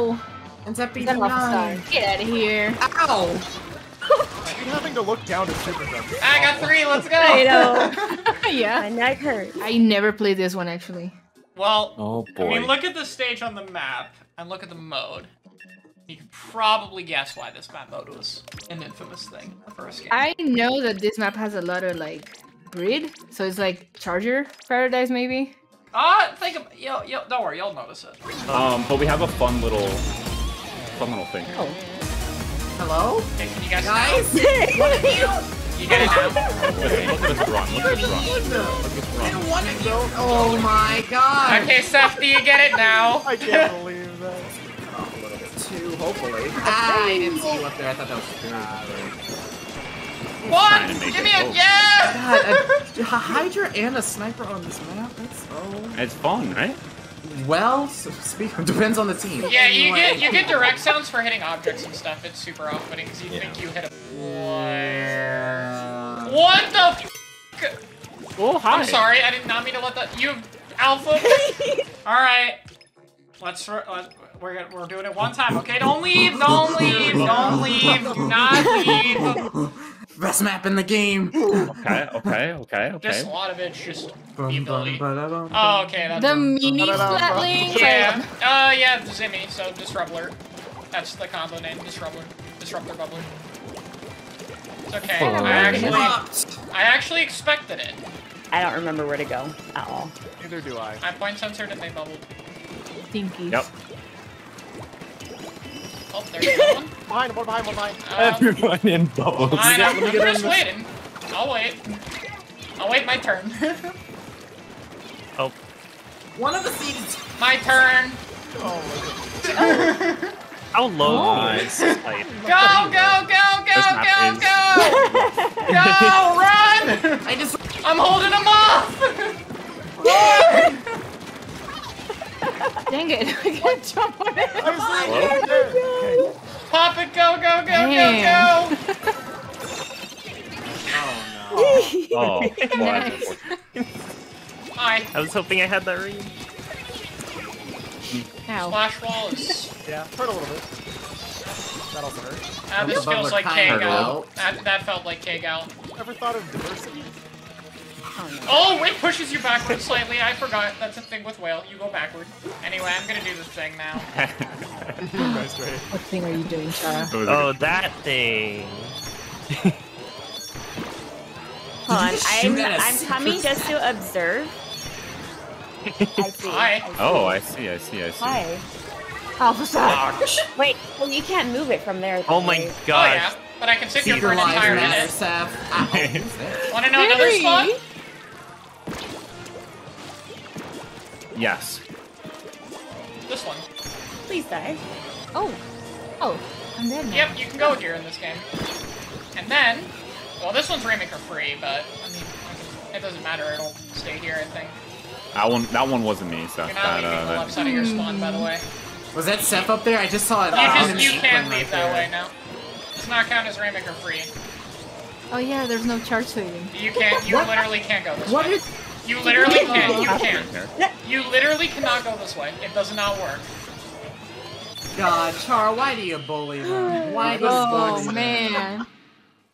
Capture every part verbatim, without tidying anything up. No! Ends up being nine. Get out of here. Ow! You're having to look down at super dummies. I got three, let's go! I know. Yeah. My neck hurts. I never played this one, actually. Well, oh boy. I mean, look at the stage on the map, and look at the mode. You can probably guess why this map mode was an infamous thing for us. I know that this map has a lot of, like, grid, so it's like Charger Paradise, maybe? Ah, uh, think of- yo, yo, don't worry, you'll notice it. Um, but we have a fun little, fun little thing. Oh. Hello? Okay, can you guys Guys? What are you? You guys know? Look at this run, look at this run. Look at this run. Oh my god. Okay, Seth, do you get it now? I can't believe that. Oh, a little bit too, hopefully. Ah, I didn't see you up there, I thought that was scary. What? Give me a yes! God, a, a Hydra and a sniper on this map, that's so... It's fun, right? Well, so speak, depends on the team. Yeah, you anyway. get you get direct sounds for hitting objects and stuff. It's super off-putting because you yeah. think you hit a... What the f***? Oh, hi. I'm sorry, I did not mean to let that... You... Alpha... Alright. Let's... let's we're, we're doing it one time, okay? Don't leave! Don't leave! Don't leave! Do not leave! Best map in the game. Okay, okay, okay, okay. Just a lot of it's just the ability. Oh, okay. That's the mini Flatling. Yeah. Oh, uh, yeah. Zimmy. So Disruptor. That's the combo name. Disruptor. Disruptor Bubbler. It's okay. Oh, I actually, I actually expected it. I don't remember where to go at all. Neither do I. I point censored and they bubbled. Stinky. Yep. Oh, there's one. Behind, one behind, one behind. Um, Everyone in bubbles. I know, I'm, I'm just waiting. I'll wait. I'll wait my turn. Oh. One of the seeds. My turn. Oh. Oh. How low is this pipe? Go, go, go, go, go, go. Go, run. I just. I'm holding him off. Run. Dang it, I can't jump on it. I'm like, oh, pop it, go, go, go, Damn. go, go! Oh no. Oh, oh nice. Hi. I was hoping I had that read. Ow. Splash wall is... Yeah, hurt a little bit. That'll hurt. That this feels like K-Gal. That, that felt like K-Gal. Ever thought of diversity? Oh, it pushes you backward slightly. I forgot. That's a thing with Whale. You go backward. Anyway, I'm gonna do this thing now. What thing are you doing, Chara? Oh, that thing. Hold on. I'm, I'm coming just to observe. I see. Hi. I see. Oh, I see, I see, I see. Hi. Alpha Star. Wait, well, you can't move it from there. Oh my gosh. Oh, yeah. But I can sit here for an entire minute. Want to know another spot? Yes. This one. Please die. Oh. Oh. I'm dead now. Yep, you can go here in this game. And then, well, this one's Rainmaker free, but I mean, it doesn't matter. It'll stay here, I think. That one, that one wasn't me, so. You're not leaving uh, the left side of your spawn, by the way. Was that Seth up there? I just saw it. You uh, just you can leave right that way now. Does not count as Rainmaker free. Oh yeah, there's no charge saving. You can't. You literally can't go this what way. Is You literally can't. You can't. You literally cannot go this way. It does not work. God, Char, why do you bully them? Why do you oh, bully? Oh man.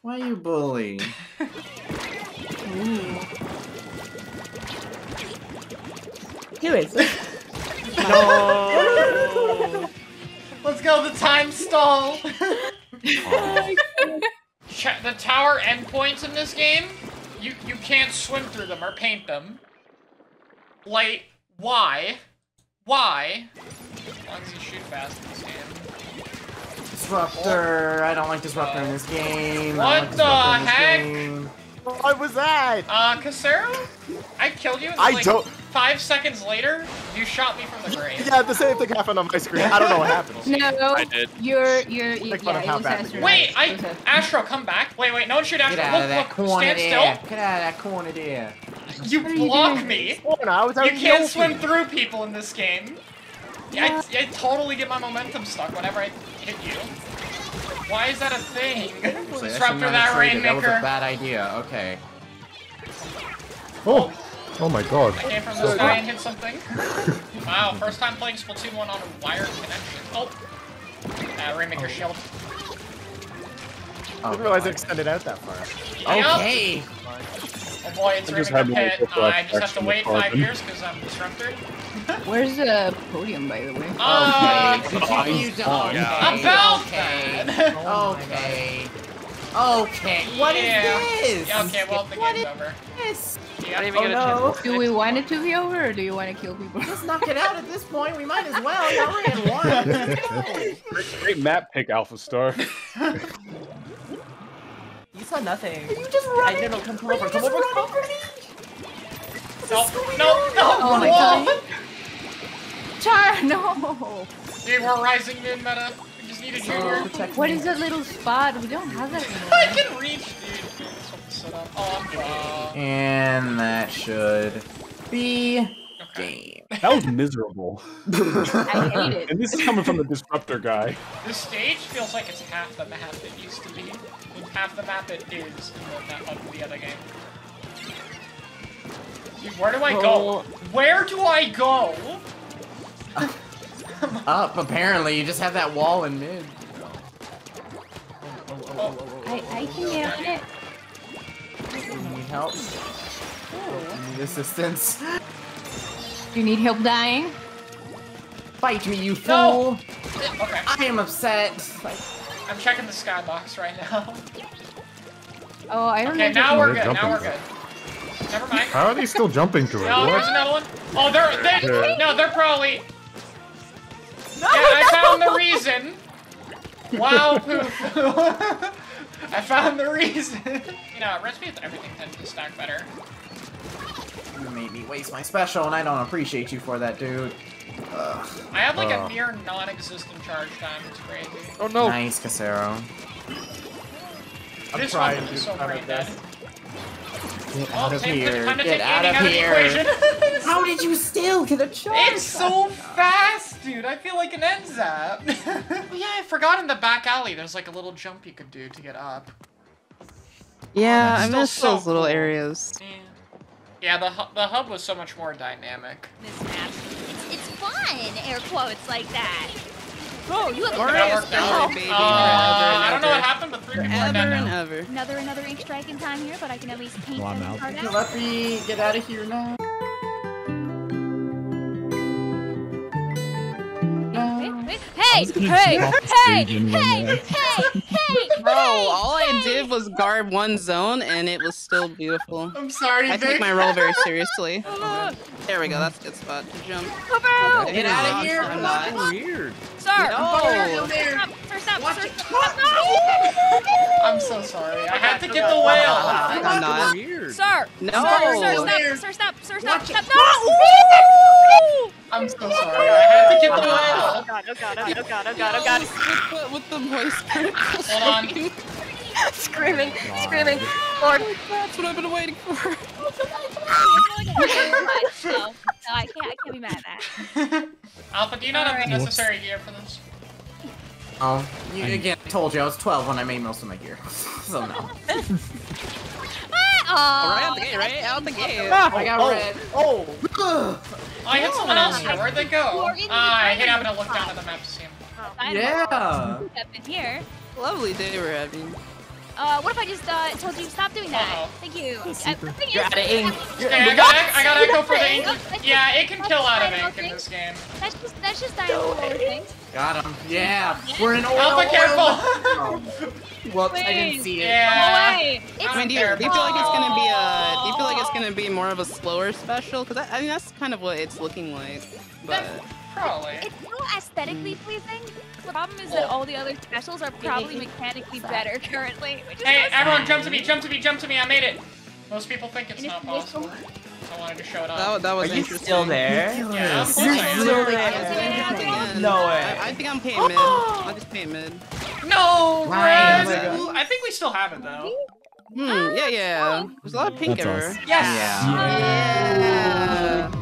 Why you bully? Who is this? No. Let's go. The time stall. Oh. The tower endpoints in this game, you you can't swim through them or paint them. Like, why? Why? As long as you shoot fast in this game. Disruptor. I don't like Disruptor uh, in this game. What the heck? What was that? Uh, Casero? I killed you. And I like, don't. Five seconds later, you shot me from the grave. Yeah, the same thing happened on my screen. I don't know what happened. No, I did. You're, you're, you yeah, Astro. Wait, I, Astro, come back. Wait, wait, no one shoot Astro. Get out look, of that look, stand there. Still. Get out of that corner there. You block you me. I was you can't open. swim through people in this game. Yeah. I, I totally get my momentum stuck whenever I hit you. Why is that a thing? Disruptor that Rainmaker. That was a bad idea, okay. Oh. Oh my god. I came from this guy and hit something. Wow, first time playing Splatoon one on a wired connection. Oh! Uh, Rainmaker oh. shield. I didn't realize it extended out that far. Yep. Okay! Oh boy, it's Rainmaker pit. Uh, I just have to wait five years because I'm Disruptor. Where's the podium, by the way? Uh, okay. Continue to oh, yeah. okay. About okay. that! Oh okay. Okay. What yeah. is this? Yeah, okay, well, the what game's is over. This? Yeah. Oh, no. Do we want it to be over, or do you want to kill people? Let's knock it out at this point. We might as well. Now we're in one. Great, great map pick, Alpha Star. You saw nothing. Are you just running? I don't come, come over. Come over. Come over. No, no, no, oh my god. Char, no. Dude, we're rising mid meta. We just need a junior. Oh, what is that little spot? We don't have that anymore. I can reach, dude. dude set up. Oh, I'm and that should be okay. Game. That was miserable. I hate it. And this is coming from the Disruptor guy. This stage feels like it's half the map it used to be. It's half the map it is in that of the other game. Dude, where do I go? Where do I go? Up, apparently. You just have that wall in mid. Oh. I, I can get on it. You need help? You need assistance? You need help dying? Fight me, you fool! No. Okay. I am upset. I'm checking the skybox right now. Oh, I don't know. Okay, now we're good. Now we're good. Never mind. How are they still jumping to it? No, what? There's another one. Oh, they're they. No, they're probably. No, yeah, I no. found the reason. Wow, poof. I found the reason. You know, recipe with everything tends to stack better. You made me waste my special, and I don't appreciate you for that, dude. Ugh. I have like oh. a near non-existent charge time. It's crazy. Oh no. Nice, Casero. I'm this trying to so great, dead. Get out oh, of here! Get out of here! Out How did you still get a charge? It's so fast, dude! I feel like an end zap! Yeah, I forgot in the back alley there's like a little jump you could do to get up. Yeah, oh, I missed so those cool. little areas. Yeah, yeah the, hu the hub was so much more dynamic. This map, it's, it's fun! Air quotes like that! Oh, you have a oh, baby. Uh, I don't know what happened, but three people are dead now. Another, another ink strike in time here, but I can at least paint well, them hard out. Let me get out of here now. Hey! Hey! Hey! Hey! Hey! Hey! Hey! Bro, all I did was guard one zone, and it was still beautiful. I'm sorry, I take my role very seriously. There we go. That's a good spot to jump. Get out of here! That's weird. Sir! No! First up! First up! I'm so sorry. I had to get the whale. I'm not weird. Sir! No! Sir! Sir! Stop! Sir! Stop! Stop! No! I'm so sorry. I had to get the whale. Oh god, oh god, oh god, oh god, oh god. With, with the voice particles. Hold on. Screaming, god. Screaming. Lord. That's what I've been waiting for. No, I can't, I can't be mad at that. Alpha, do you not have the necessary gear for this? Oh, you, again, I told you I was twelve when I made most of my gear. So no. Oh, right out the gate, right out the gate. Oh, I got oh, red. Oh, oh. I hit someone else here. Where'd they go? Uh, I hate having to look down at the map to see him. Oh, yeah. Up in here. Lovely day we're having. Uh, what if I just uh, told you to stop doing that? Uh-oh. Thank you. I, You're out of ink. Okay, I gotta, I gotta go for the ink. Yeah, it can kill out of ink in this game. That's just, that's just dynamite. Got him. Yeah. We're in oil. Alpha, careful. Whoops, please. I didn't see it. Yeah. Come away. I mean, do you, do you feel like it's gonna be a? Do you feel like it's gonna be more of a slower special? Because I, I mean, that's kind of what it's looking like. But that's probably. It's not aesthetically pleasing. The problem is that all the other specials are probably mechanically better currently. Which is hey, everyone, jump to me! Jump to me! Jump to me! I made it. Most people think it's not possible. I wanted to show it off. That, that was Are you still there? Yeah. You're still there. No way. I, I think I'm paying mid. I'll just pay mid. No, Rez! Oh I think we still have it though. Hmm, yeah, yeah. There's a lot of pink error. Yes! Yeah. yeah. yeah.